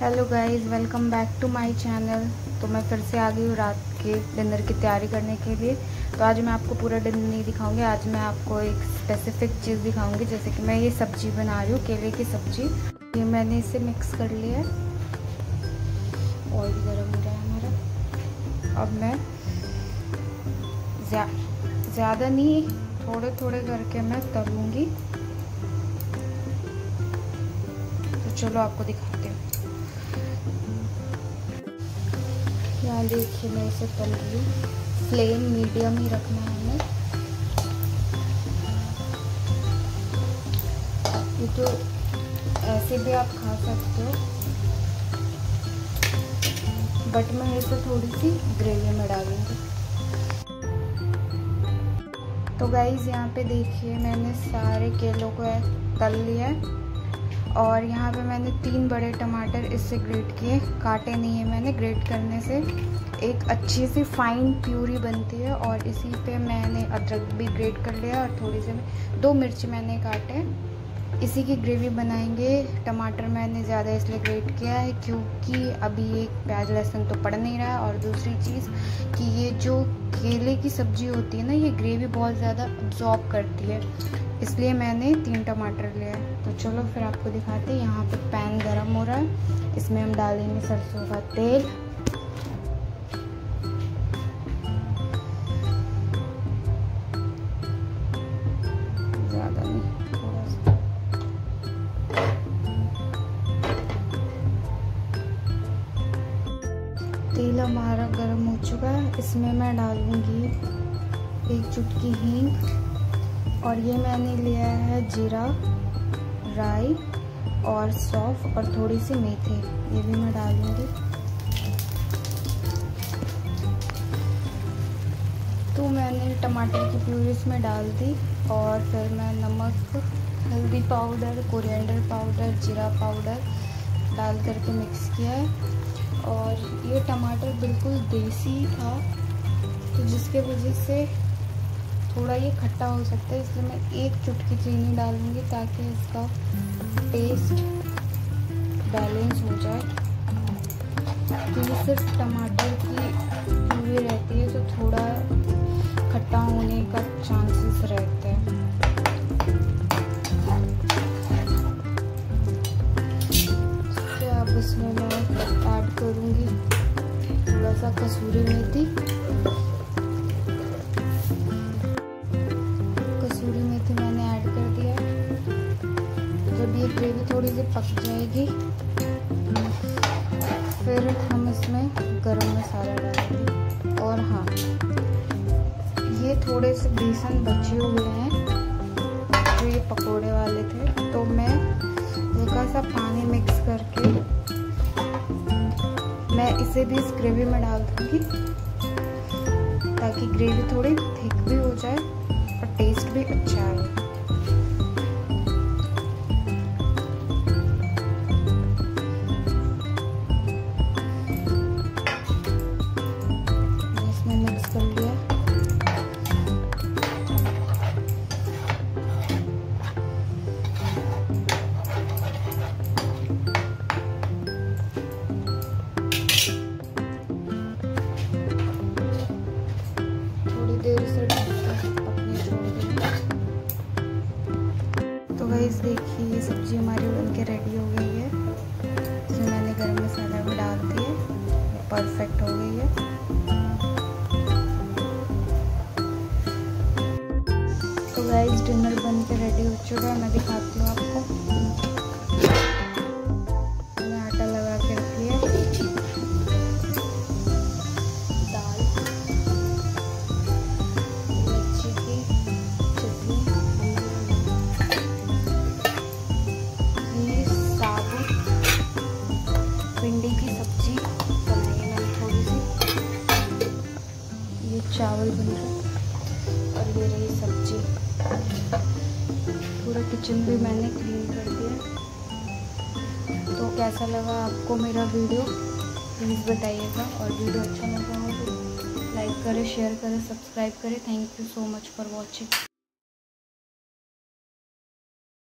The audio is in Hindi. Hello guys, welcome back to my channel. तो मैं फिर से आ गई हूँ रात के डिनर की तैयारी करने के लिए। तो आज मैं आपको पूरा डिनर नहीं दिखाऊंगी, आज मैं आपको एक स्पेसिफिक चीज़ दिखाऊंगी। जैसे कि मैं ये सब्जी बना रही हूँ, केले की सब्जी। ये मैंने इसे मिक्स कर लिया है, ऑयल गर्म हो रहा है हमारा। अब मैं ज़्यादा नहीं, थोड़े थोड़े करके मैं तलूँगी। तो चलो आपको दिखाती हूँ। यहाँ देखिए मैं इसे तल रही हूँ, फ्लेम मीडियम ही रखना है हमें। ये तो ऐसे भी आप खा सकते हो, बट मैं इसे थोड़ी सी ग्रेवी में डालूंगी। तो गाइज यहाँ पे देखिए मैंने सारे केलों को तल लिया है। और यहाँ पे मैंने 3 बड़े टमाटर इससे ग्रेट किए, काटे नहीं है मैंने। ग्रेट करने से एक अच्छी सी फाइन प्यूरी बनती है। और इसी पे मैंने अदरक भी ग्रेट कर लिया और थोड़ी सी 2 मिर्ची मैंने काटे। इसी की ग्रेवी बनाएंगे। टमाटर मैंने ज़्यादा इसलिए ग्रेट किया है क्योंकि अभी एक प्याज लहसुन तो पड़ नहीं रहा है। और दूसरी चीज़ कि ये जो केले की सब्ज़ी होती है ना, ये ग्रेवी बहुत ज़्यादा अब्जॉर्ब करती है, इसलिए मैंने 3 टमाटर लिया है। तो चलो फिर आपको दिखाते हैं। यहाँ पे पैन गरम हो रहा है, इसमें हम डालेंगे सरसों का तेल। ज़्यादा नहीं, थोड़ा सा। तेल हमारा गरम हो चुका है, इसमें मैं डालूंगी 1 चुटकी हींग। और ये मैंने लिया है जीरा, राई और सौंफ और थोड़ी सी मेथी, ये भी मैं डालूंगी। तो मैंने टमाटर की प्यूरी इसमें डाल दी। और फिर मैं नमक, हल्दी पाउडर, कोरिएंडर पाउडर, जीरा पाउडर डाल करके मिक्स किया है। और ये टमाटर बिल्कुल देसी था, तो जिसके वजह से थोड़ा ये खट्टा हो सकता है, इसलिए मैं 1 चुटकी चीनी डालूंगी ताकि इसका टेस्ट बैलेंस हो जाए। क्योंकि सिर्फ टमाटर की प्यूरी रहती है तो थोड़ा खट्टा होने का चांसेस रहता है। तो अब इसमें मैं ऐड करूँगी थोड़ा सा कसूरी मेथी। ग्रेवी थोड़ी सी पक जाएगी, फिर हम इसमें गरम मसाला डालेंगे। और हाँ, ये थोड़े से बेसन बचे हुए हैं जो ये पकोड़े वाले थे, तो मैं हल्का सा पानी मिक्स करके मैं इसे भी इस ग्रेवी में डाल दूँगी ताकि ग्रेवी थोड़ी थिक भी हो जाए और टेस्ट भी अच्छा आए। देखिए ये सब्जी हमारी बनके रेडी हो गई है। इसमें मैंने गरम मसाला भी डाल दिया, परफेक्ट हो गई है। तो गाइस डिनर बनके रेडी हो चुका है, मैं दिखाती हूँ आपको। मैंने आटा लगा के रख लिया, दाल, मिर्ची की चटनी, भिंडी की सब्जी बनाई है मैंने थोड़ी सी, ये चावल बन रहे और ये रही सब्जी। पूरा किचन भी मैंने क्लीन कर दिया। तो कैसा लगा आपको मेरा वीडियो प्लीज़ बताइएगा। और वीडियो अच्छा लगा हो तो लाइक करें, शेयर करें, सब्सक्राइब करें। Thank you so much for watching.